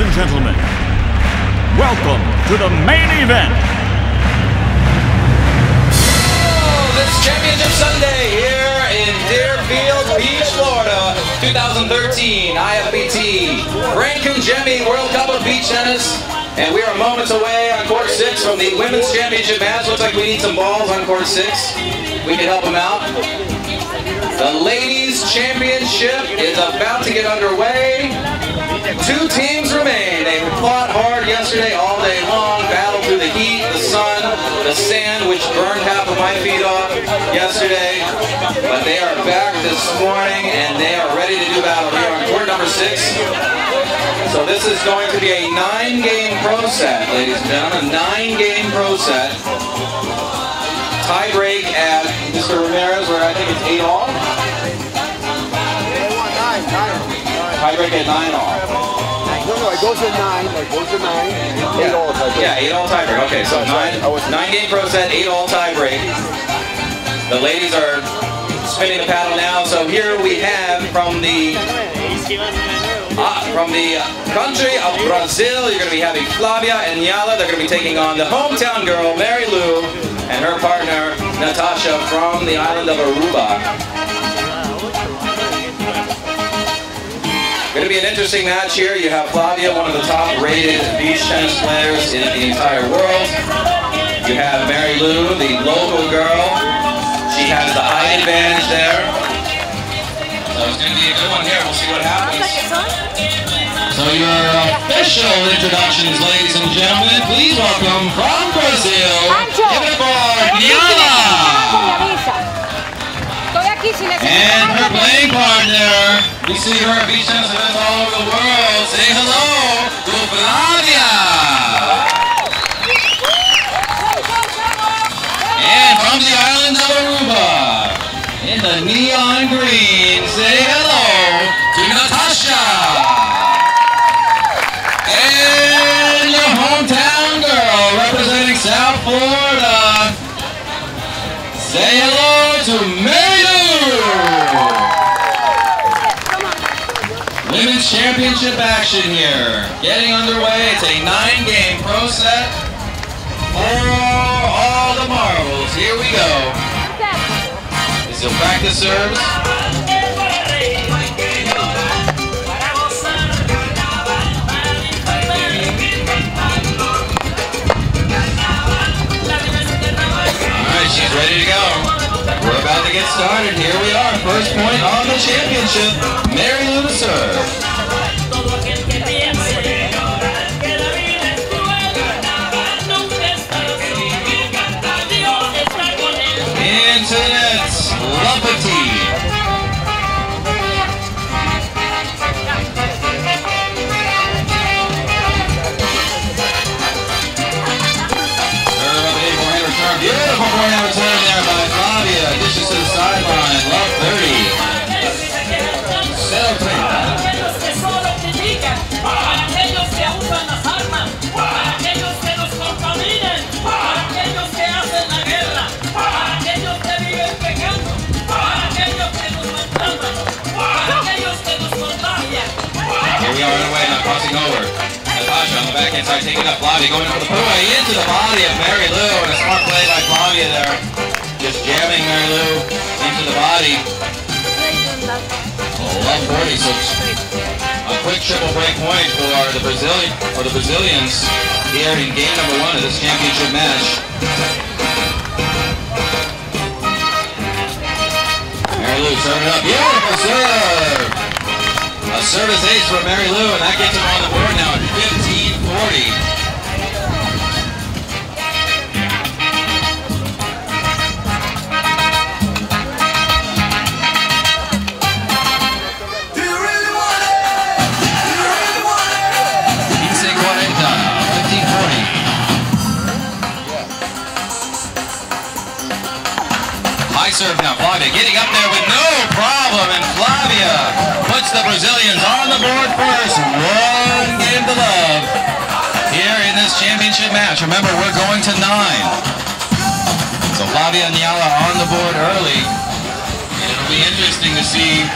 Ladies and gentlemen, welcome to the main event. Oh, this Championship Sunday here in Deerfield Beach, Florida, 2013 IFBT Frank Congemi World Cup of Beach Tennis. And we are moments away on court 6 from the Women's Championship match. Looks like we need some balls on court 6. We can help them out. The Ladies Championship is about to get underway. Two teams remain. They fought hard yesterday all day long, battled through the heat, the sun, the sand, which burned half of my feet off yesterday. But they are back this morning, and they are ready to do battle here on court number 6. So this is going to be a 9-game pro set, ladies and gentlemen, a 9-game pro set. Tie break at Mr. Ramirez, where I think it's 8-all. Tie break at 9-all. No, it goes to 9. It goes to 9. Yeah. 8-all tie break. Yeah, 8-all tie break. Okay, so 9-game pro set, 8-all tie break. The ladies are spinning the paddle now. So here we have from the country of Brazil, you're going to be having Flavia and Nyala. They're going to be taking on the hometown girl, Marilou, and her partner, Natasha, from the island of Aruba. Going to be an interesting match here. You have Flavia, one of the top-rated beach tennis players in the entire world. You have Marilou, the local girl. She has the high advantage there. So it's going to be a good one here. We'll see what happens. So your official introductions, ladies and gentlemen. Please welcome from Brazil, give it aboard, Nyala. And her playing partner. We see her at beach tennis events all over the world. Say hello to Flavia! And from the island of Aruba, in the neon green, say hello to Natasha! And your hometown girl representing South Florida, say hello to Marilou! Women's Championship action here. Getting underway. It's a 9-game pro set. For all the marbles. Here we go. This is back to serves. Alright, she's ready to go. We're about to get started. Here we are. First point of the championship. Marilou to serve. Here we are right away, not crossing over. Natasha on the backhand side taking up Flavia, going over the way into the body of Marilou, and a smart play by Flavia there. Just jamming Marilou into the body. Oh, 140, so a quick triple break point for the Brazilians here in game number 1 of this championship match. Marilou serving up, beautiful serve! A service ace for Marilou, and that gets him on the board now at 1540. Do you really want it? Do you really want it? He's in quarenta, 1540. High serve now, Flavia getting up there with no problem, and Flavia puts the Brazilians on the board first, 1 game to love, here in this championship match. Remember, we're going to 9. So Flavia and Nyala are on the board early, and it'll be interesting to see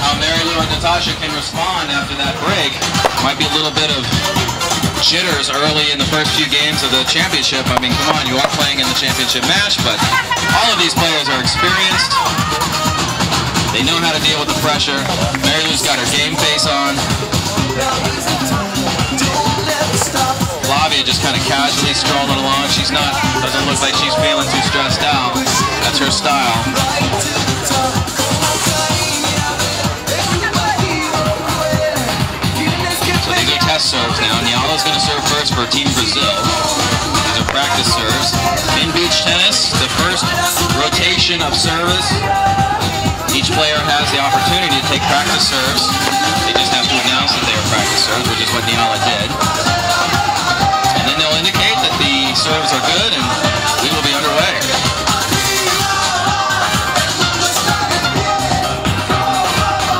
how Marilou and Natasha can respond after that break. Might be a little bit of jitters early in the first few games of the championship. I mean, come on, you are playing in the championship match, but all of these players are experienced. They know how to deal with the pressure. Marilou's got her game face on. Flavia just kind of casually strolling along. She's not, doesn't look like she's feeling too stressed out. That's her style. Serves now. Nyala's going to serve first for Team Brazil. These are practice serves. In beach tennis, the first rotation of service. Each player has the opportunity to take practice serves. They just have to announce that they are practice serves, which is what Nyala did. And then they'll indicate that the serves are good and we will be underway.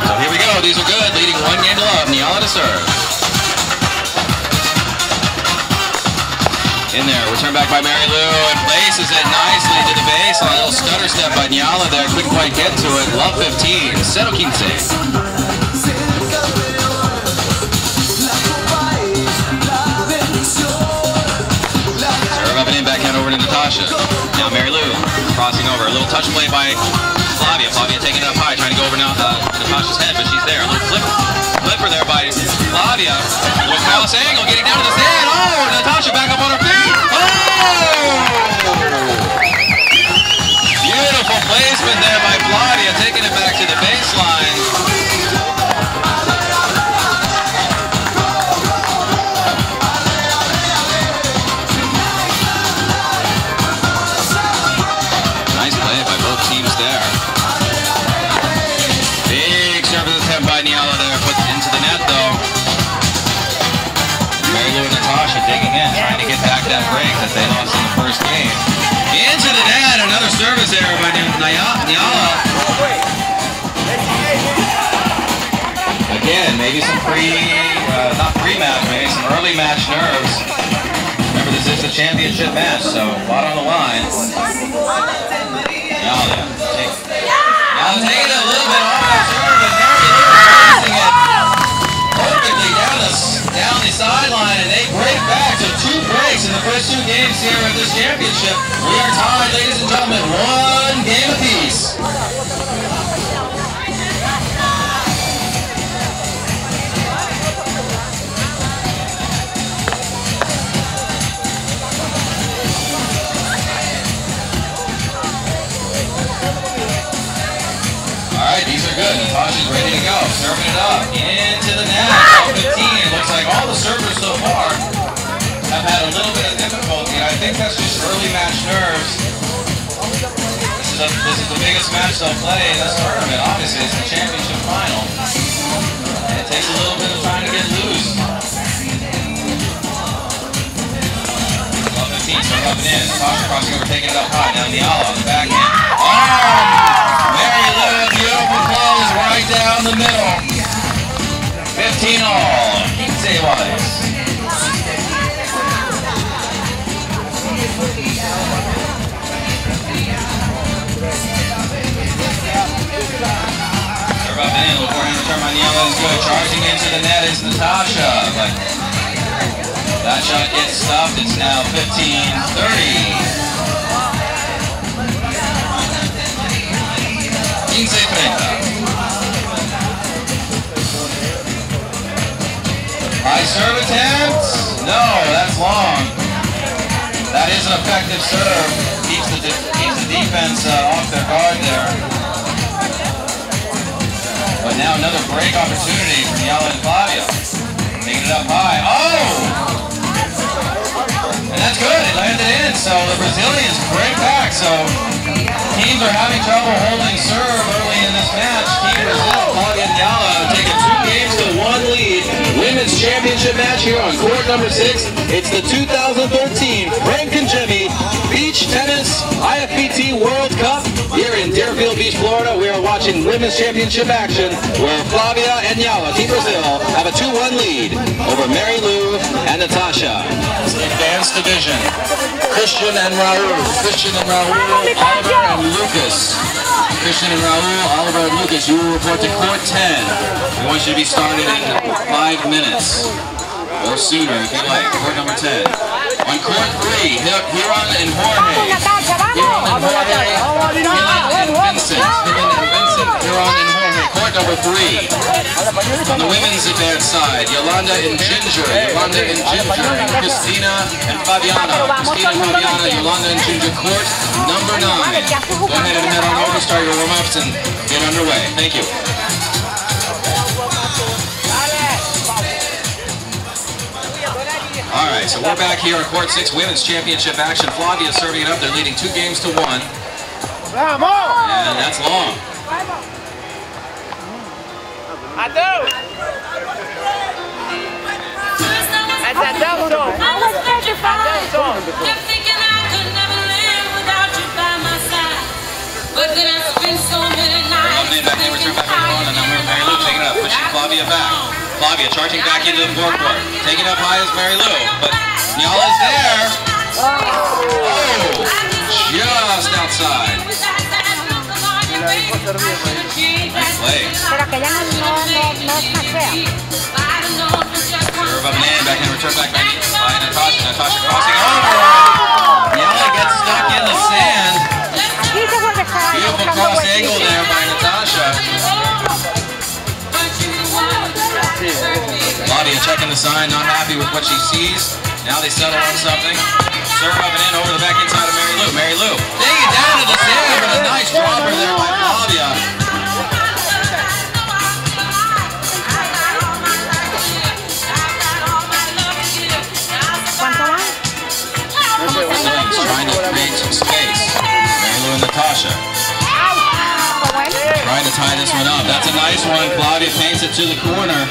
So here we go. These are good. Leading 1 game to love. Nyala to serve. In there, return back by Marilou, and places it nicely to the base. A little stutter step by Nyala there, couldn't quite get to it. Love 15, 0-15. Serve up and in, backhand over to Natasha. Now Marilou, crossing over. A little touch play by Flavia. Flavia taking it up high, trying to go over now Natasha's head, but she's there. A little flipper there by Flavia. With Carlos Angle getting down to the stand. Oh, Natasha back up on her feet. Beautiful placement there by Flavia, taking it back to the baseline. Nice play by both teams there. Big service attempt by Nyala there, puts it into the net though. Marilou and Natasha digging in, trying to get back that break that they lost in the first game. Into the net, another service error by Nyala. Again, maybe some some early match nerves. Remember, this is the championship match, so a lot on the line. Nyala taking it a little bit off that serve, and Marilou passing it perfectly down the sideline, and they break back to 2 breaks in the first 2 games here at this championship. We are tied, ladies and gentlemen, 1 game apiece. Alright, these are good. Natasha's ready to go. Serving it up. Into the net. 15. It looks like all the servers so far have had a little bit of difficulty. I think that's just early match nerves. This is the biggest match they'll play in this tournament. Obviously, it's the championship final. And it takes a little bit of time to get loose. Love 15, so up and in. Natasha crossing over, taking it up high. Now Nyala on the back end. Marilou, beautiful close right down the middle. 15-all. Serve up and in, look forehand return by Nyala is good. Charging into the net is Natasha, but that shot gets stopped. It's now 15-30. High serve attempt? No, that's long. That is an effective serve. Keeps the defense off their guard there. But now another break opportunity for Nyala and Flavia. Taking it up high. Oh! And that's good. It landed in. So the Brazilians break back. So teams are having trouble holding serve early in this match. Team Brazil, Flavia and Nyala take a 2-1 lead. Women's championship match here on court number 6. It's the 2013 Frank Congemi Beach Tennis IFBT World Cup here in Deerfield Beach, Florida. We are watching women's championship action where Flavia and Nyala, Team Brazil, have a 2-1 lead over Marilou and Natasha. Men's Division. Christian and Raul, Oliver and Lucas. You will report to court 10. We want you to be started in 5 minutes. Or sooner if you like, court number 10. On court 3, Hiron and Jorge. Court number 3. On the women's advanced side, Yolanda and Ginger, Christina and Fabiana. Yolanda and Ginger, court number 9. Go ahead and head on over, start your warm-ups and get underway. Thank you. All right, so we're back here at Court 6 Women's Championship action. Flavia serving it up. They're leading 2 games to 1. And that's long. I was petrified. Kept thinking I could never live without you by my side. But then I spent so many nights. Marilou taking it up, pushing Flavia back. Flavia charging back into the forecourt. Taking up high is Marilou, but Nyala's there. Oh, just outside. Nice play. Serve up man, back in return back by Natasha. Natasha crossing over. Nyala gets stuck in the sand. Beautiful cross angle there by Natasha. Flavia checking the sign, not happy with what she sees. Now they settle on something. Serve up and in over the back inside of Marilou. Marilou taking it down to the sand with a nice dropper there by Flavia. Trying to create some space. Marilou and Natasha. Trying to tie this one up. That's a nice one. Flavia paints it to the corner.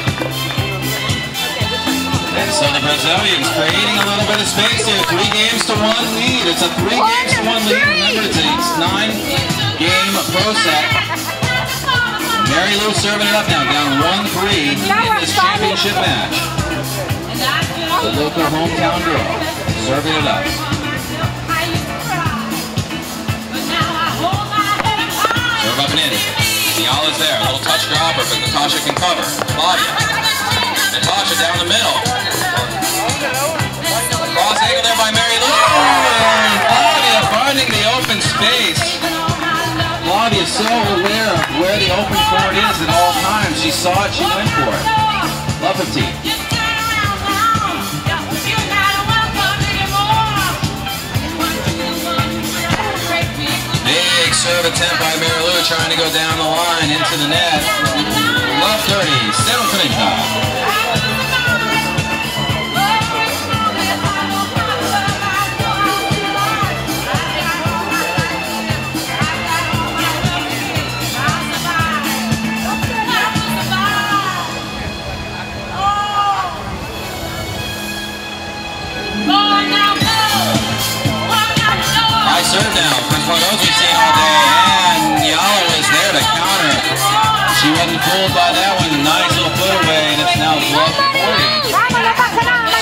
And so the Brazilians creating a little bit of space here. 3 games to 1 lead. It's a 3 games to 1 lead. Remember, it's a 9-game pro set. Marilou serving it up now. Down 1-3 in this championship match. The local hometown girl serving it up. Serve up and in. Nyala's there. A little touch dropper, but Natasha can cover. Flavia. Natasha down the middle. Cross angle there by Marilou. And Flavia finding the open space. Flavia so aware of where the open court is at all times. She saw it. She went for it. Love of team. Big serve attempt by Marilou, trying to go down the line into the net. Left 30, 7th time. High serve now. We've seen all day, and Nyala was there to counter. She wasn't fooled by that one. Nice little put away, and it's now 12-40.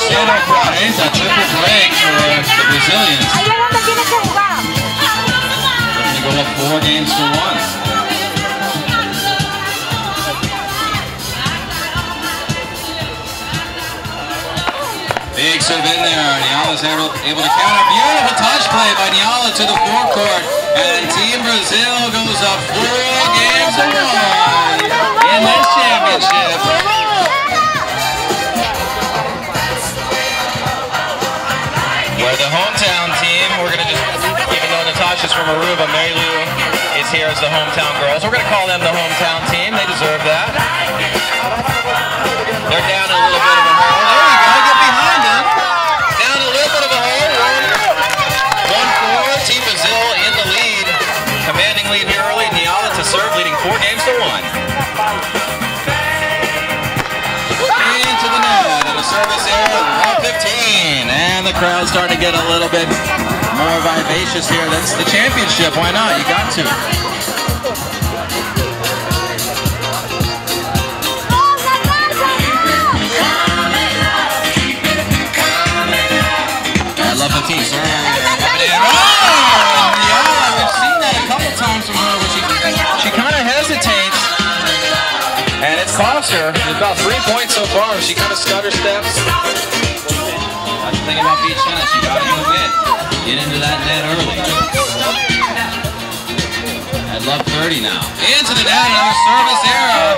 Center front, it's a triple break for the Brazilians. They're going to go up 4 games to 1. Big serve in there. Nyala's able to counter. Beautiful touch play by Nyala to the forecourt. And Team Brazil goes up 4 games to 1 in this championship. Where the hometown team, even though Natasha's from Aruba, Marilou is here as the hometown girls. We're going to call them the hometown team. They deserve that. They're down a little bit of a hole. There you go. Get behind them. Down a little bit of a hole. 1-4. Team Brazil in the lead. Commanding lead here early. Nyala to serve, leading 4 games to 1. Into the net. And a service error. 1-15. And the crowd's starting to get a little bit more vivacious here. That's the championship. Why not? You got to. beats her. She's about 3 points so far. She kind of stutter steps. That's the thing about beach tennis. You gotta go get into that net early. I'd love 30 now. Into the net, another service error.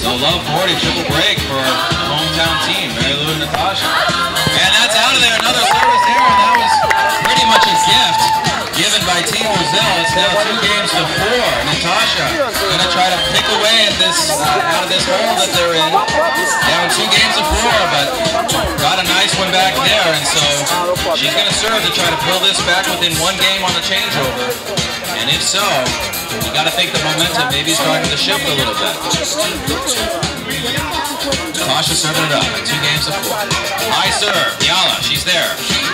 So low 40, triple break for the hometown team, Marilou and Natasha. And that's out of there, another service error. That was pretty much a gift given by Team Brazil. It's now 2 games to 4. Natasha gonna try to pick away at this out of this hole that they're in. Down 2 games to 4, but got a nice one back there, and so she's gonna serve to try to pull this back within 1 game on the changeover. And if so, you gotta think the momentum maybe is starting to shift a little bit. Natasha serving it up at 2 games to 4. High serve, Nyala, she's there.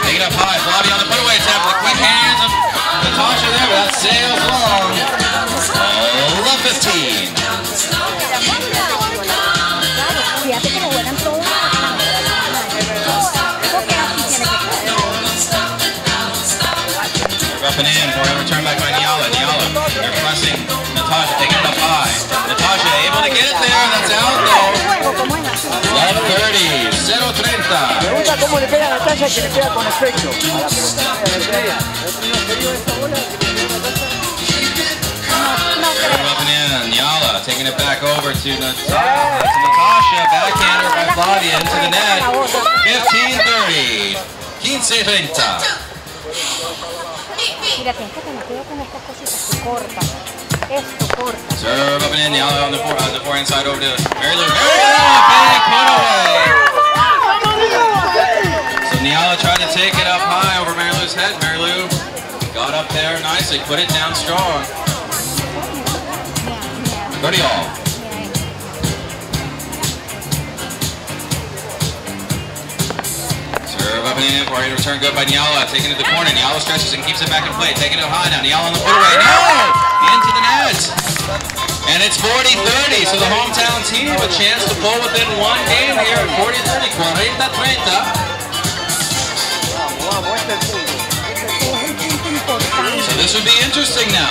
Take it up high, Flavia on the putaway tap with quick hands of Natasha there, but that sails long. Oh, 15. Up and in for a return back by Nyala. They're pressing Natasha, taking it up high. Natasha able to get it there. That's out though. Love 30. 0-30. Up and in, Nyala taking it back over to Natasha. That's Natasha, backhander by Flavia into the net. 15-30. 15-30. Serve up and in, Nyala on the forehand side over to Marilou. Big putaway. So Nyala tried to take it up high over Marilou's head. Marilou got up there nicely, put it down strong. 30 all. Serve up and in for a return good by Nyala. Taking it to the corner. Nyala stretches and keeps it back in play. Taking it high now. Nyala on the putaway. No! Into the net. And it's 40-30. So the hometown team have a chance to pull within 1 game here at 40-30. 40-30. So this would be interesting now.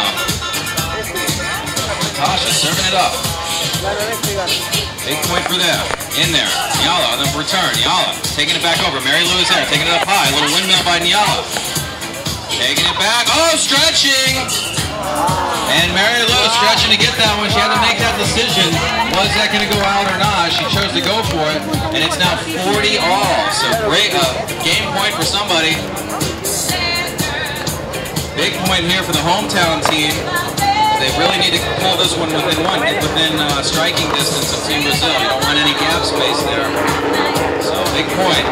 Natasha serving it up. Big point for them. In there. Nyala on the return. Nyala taking it back over. Marilou is there. Taking it up high. A little windmill by Nyala. Taking it back. Oh, stretching! And Marilou stretching to get that one. She had to make that decision. Was that going to go out or not? She chose to go for it. And it's now 40 all. So great game point for somebody. Big point here for the hometown team. They really need to pull this one within striking distance of Team Brazil. You don't want any gap space there. So, big point.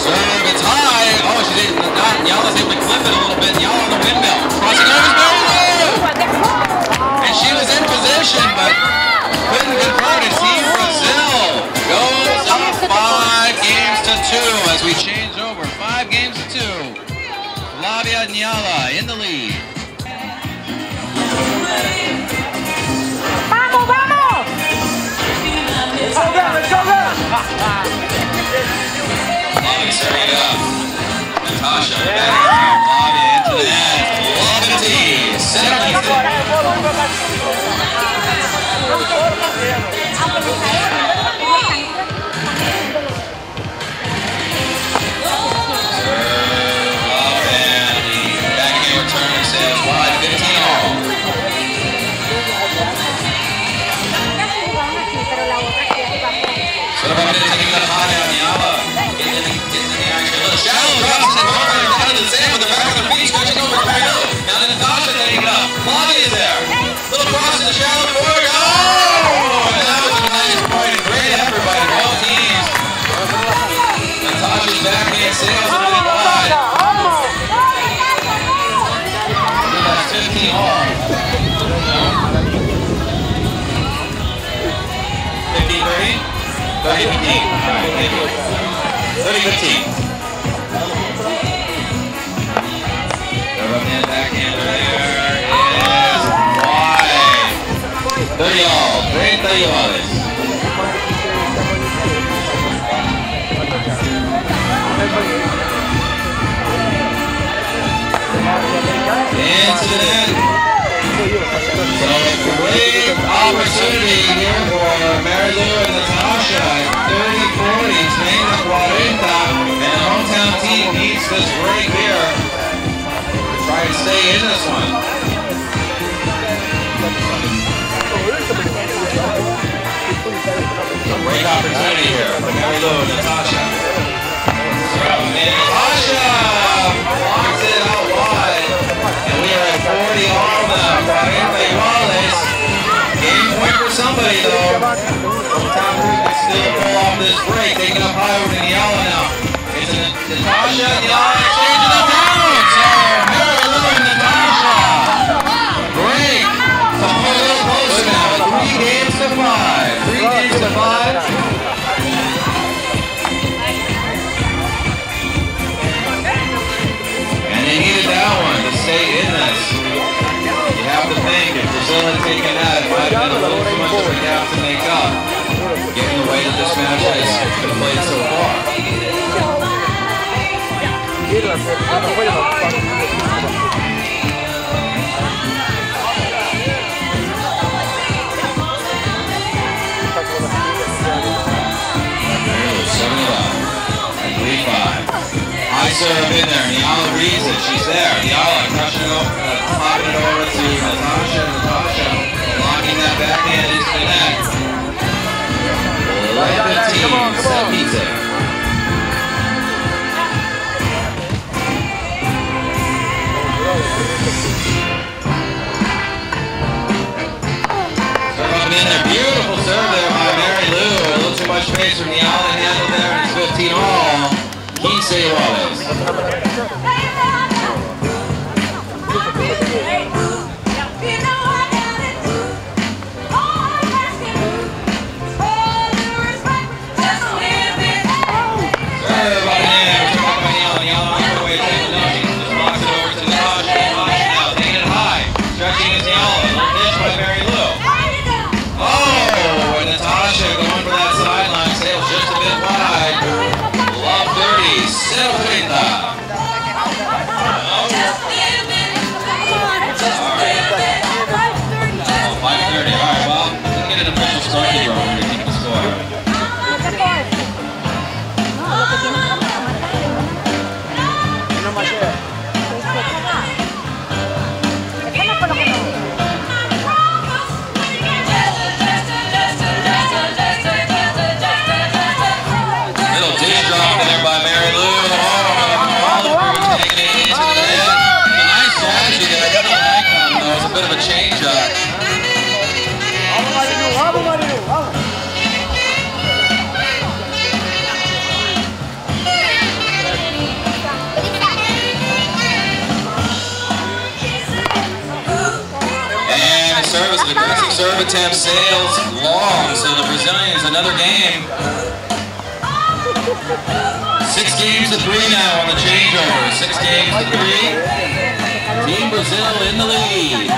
Serve, it's high. Oh, she did not. Nyala's able to clip it a little bit. Nyala on the windmill. Crossing over to Marilou! And she was in position, but couldn't convert it. Team Brazil goes up 5 games to 2 as we change over. 5 games to 2. Flavia and Nyala in the lead. Vamos, vamos! Flavia serving it up. Natasha Flavia into the net. 11-10. Back in your turn says wide 15 all. There is wide. 30 all. 30 all. incident. So it's a big opportunity here for Marilou and Natasha at 30-40, 30-40, and the hometown team needs this break here to try to stay in this one. A great opportunity here for Marilou and Natasha. Somebody though, hometown group can still pull off this break. Taking up high over to Nyala now. It's Natasha, Nyala, exchange of the pounds. So Marilou and Natasha. Great. So a little closer now. 3 games to 5. 3 games to 5. And they needed that one to stay in this. You have to think if Brazil had taken that, it might have been a little too much of a gap to make up. Getting the way that this match has been played so far. There 7-11. 3-5. High serve in there. Nyala reads it. She's there. Nyala crushing up, popping it over to Natasha. Locking that backhand into the net. 11-15, set piece there. Serve up in there. Beautiful serve there by Marilou. A little too much pace from Nyala to handle there. It's 15-all. Kisei Wallace. Serve attempt sails long, so the Brazilians another game. 6 games to 3 now on the changeover. 6 games to 3. Team Brazil in the lead.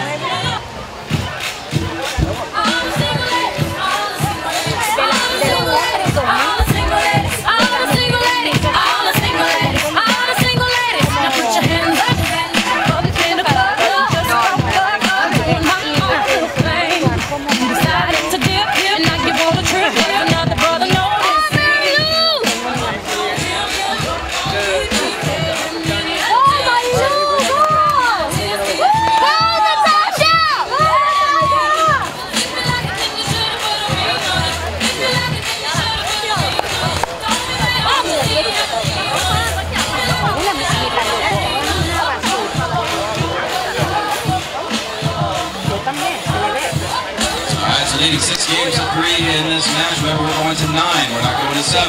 Leading 6 games to 3 in this match. Remember, we're going to 9. We're not going to 7.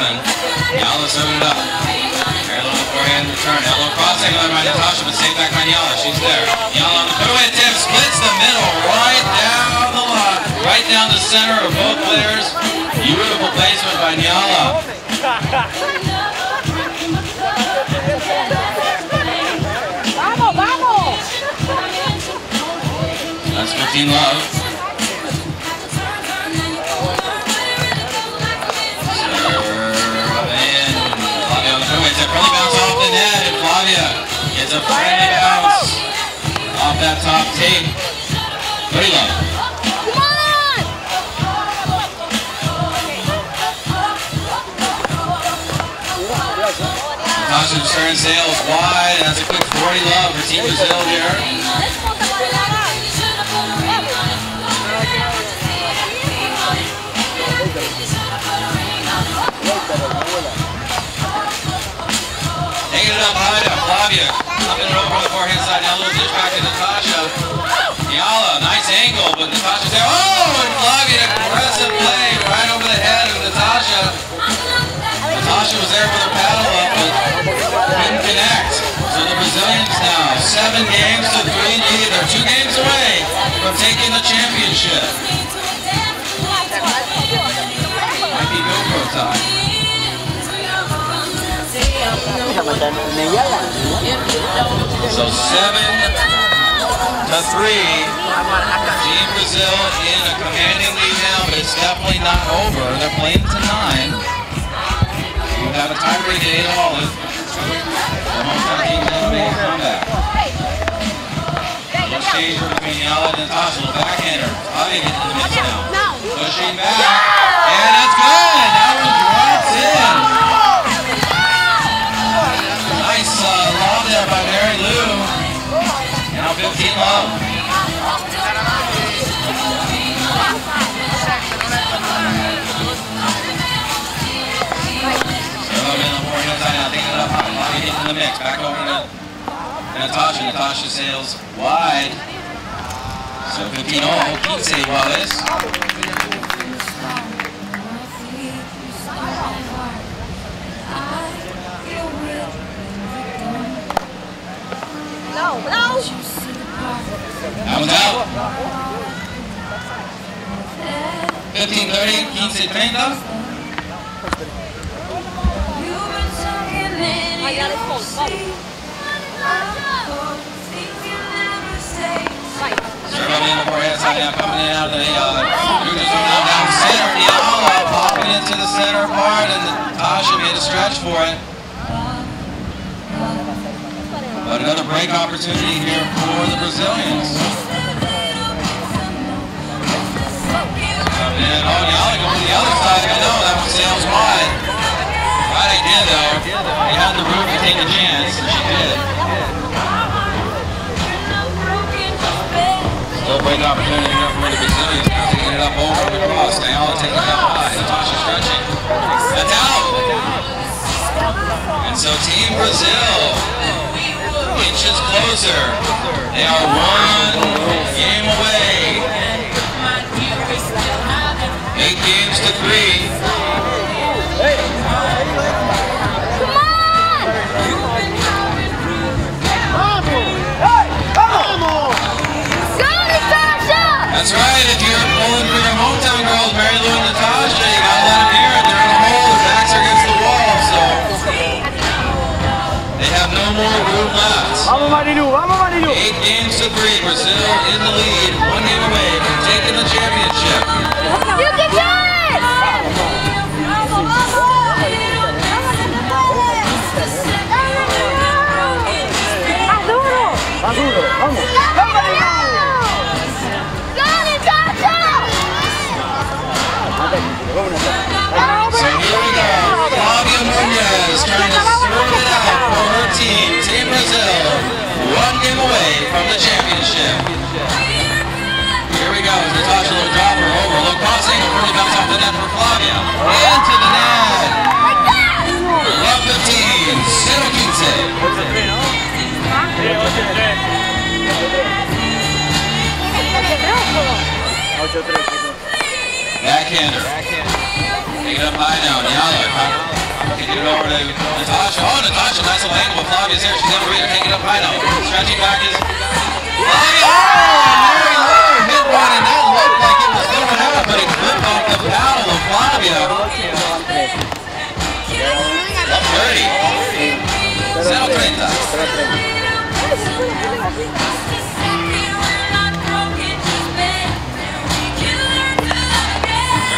Nyala serving it up. Marilou forehand return. Elbow crossing on by Natasha, but saved back by Nyala. She's there. Nyala on the throwaway tip splits the middle right down the line, right down the center of both players. Beautiful placement by Nyala. That's 15 love. Really bounce off the net, and Flavia gets a friendly bounce off that top tape. Very low. Come on! Natasha turns sails wide. That's a quick 40 love for Team Brazil here. Hanging it up high to Flavia. Up and over on the forehand side. Now a little dish back to Natasha. Nyala, nice angle, but Natasha's there. Oh, and Flavia, aggressive play right over the head of Natasha. Natasha was there for the paddle up, but didn't connect. So the Brazilians now 7 games to 3 lead. They're 2 games away from taking the championship. Might be go-go time. So 7-3, Team Brazil in a commanding lead now, but it's definitely not over. They're playing to 9. We'll have a tie break at 8 all. The hometown team has made a comeback. Let's change between Nyala and Natasha. The backhander, Flavia gets in the mix now. Pushing back, and that's good. That one drops in. By Marilou. Now 15 love. So in the forehand side now, taking it up high. Bobby hitting the mix. Back over to Natasha. Natasha sails wide. So 15 all. Keep save while this. No. That one's out. 15-30, Quince Trenta. Serve on the forehand side now, coming in out of the down center. Nyala popping into the center part, and Natasha made a stretch for it. But another break opportunity here for the Brazilians. And oh, Nyala going to the other side. I know that one sails wide. Right again, though. They had the room to take a chance, and she did. Still break opportunity here for the Brazilians. Now taking it up over the cross. Nyala taking it up high. Natasha stretching. That's out. And so Team Brazil. Inches closer. They are 1 game away. 8 games to 3. Come on! Go, Natasha! That's right. If you're pulling for your hometown girls, Marilou and Natasha, you gotta let them hear it. They're in a hole. Their backs are against the wall, so they have no more room left. 8 games to 3, Brazil in the lead, 1 game away from taking the championship. You can do it! So here we go, Flavia Muniz trying to serve it out for her team, Team Brazil. 1 game away from the championship. Here we go. Natasha will drop her over. Low crossing. Really bounce off the net for Flavia. Into the net. Like that. Love 15. Cero Quince. Backhander. Take it up high now. Nyala. Get it over to Natasha. Oh, Natasha, nice little angle. Flavia's here. She's never ready to take it up right now. Stretching back is Flavia. Oh, Marilou hit one, and that looked like it was going to happen, but it flipped off the paddle of Flavia. Up 30. Cero Trenta.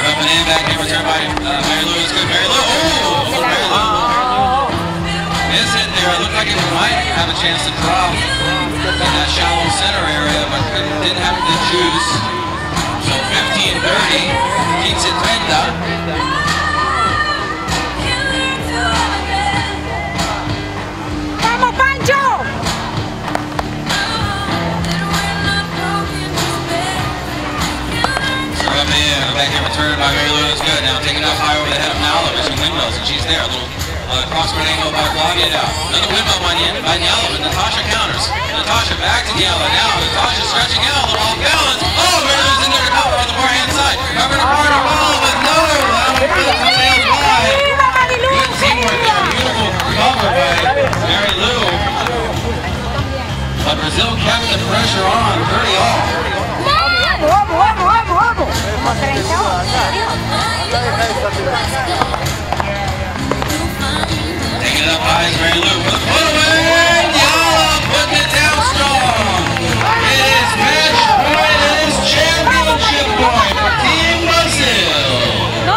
They're up and in back here. Return by Marilou. It's good. Marilou. Oh! Miss it there, it looked like it might have a chance to drop. in that shallow center area, but didn't have to choose. So 15-30 keeps it pinned up. Vamos, Pancho! So up the air, back in return by Marilou is good. Now taking off high over the head of Nyala, there's some windmills, and she's there. A little crosswind angle by Flavia now. Another windmill by Nyala, and Natasha counters. Natasha back to Nyala now. Natasha stretching out a little off balance. Oh, Marilou's in there to cover on the far-hand side. Covered a corner ball, but no, Marilou sails wide. Good teamwork there. Beautiful cover by Marilou. But Brazil kept the pressure on, 30-all. Taking it up high is Marilou for the put away. Nyala putting it down strong. It is match point. It is championship point for Team Brazil. Oh!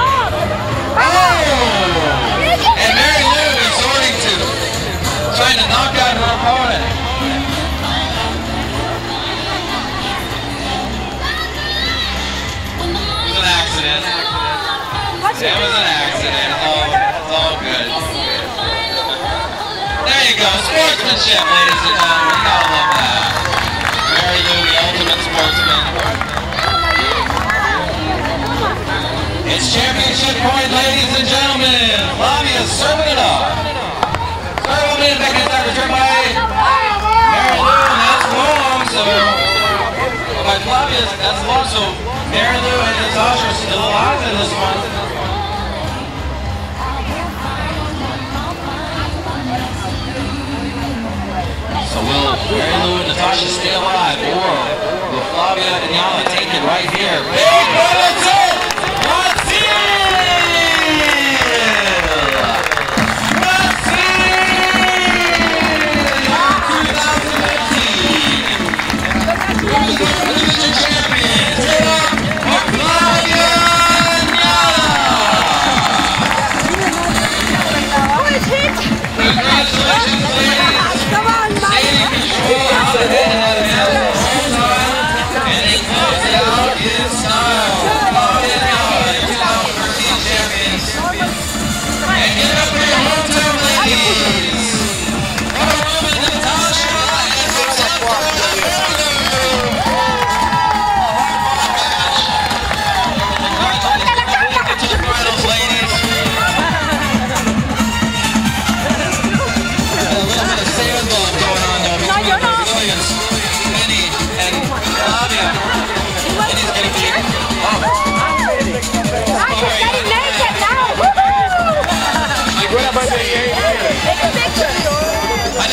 And Marilou is sorting to trying to knock out her opponent. It was an accident. It was an accident. All good. There you go, sportsmanship, ladies and gentlemen. We all love that. Marilou, the ultimate sportsman. It's championship point, ladies and gentlemen. Flavia serving it up. Sorry, 1 minute back in that return by Marilou, and that's long. So by Flavia, that's long. So Marilou and Natasha are still alive in this one. So will Marilou and Natasha stay alive, or will Flavia and Nyala take it right here? Big Brazil! Brazil! Brazil! 2015! Brazil division champions! Get up for Flavia and Nyala! Congratulations, ladies! Out and it closed out in style. Flavia and Nyala is now for team champions. And get up for your hometown ladies. Aruba, Natasha, and Nastasja Rudolphus. Congratulations to the finals, ladies. I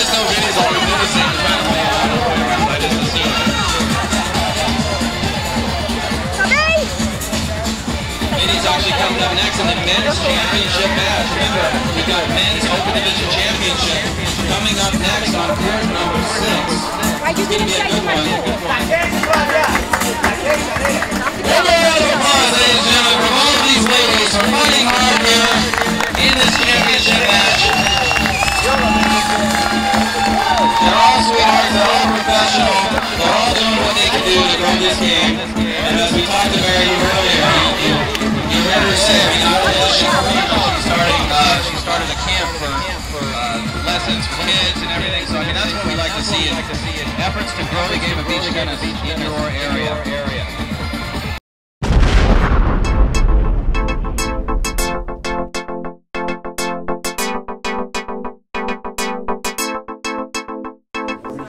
just know Vinny's always been the same kind of man. I just assume it. Vinny's actually coming up next in the men's championship match. Remember, we got men's open division championship coming up next on court number 6. It's going to be a good one. One more round of applause, ladies and gentlemen, from all of these ladies who are fighting hard here in this championship match. They're all sweethearts, they're all professional, they're all doing what they can do to grow this game. And as we talked to Marilou earlier, you heard her say, she started a camp for lessons for kids and everything. So I mean, that's what we like to see, efforts to grow the game of beach tennis in your area.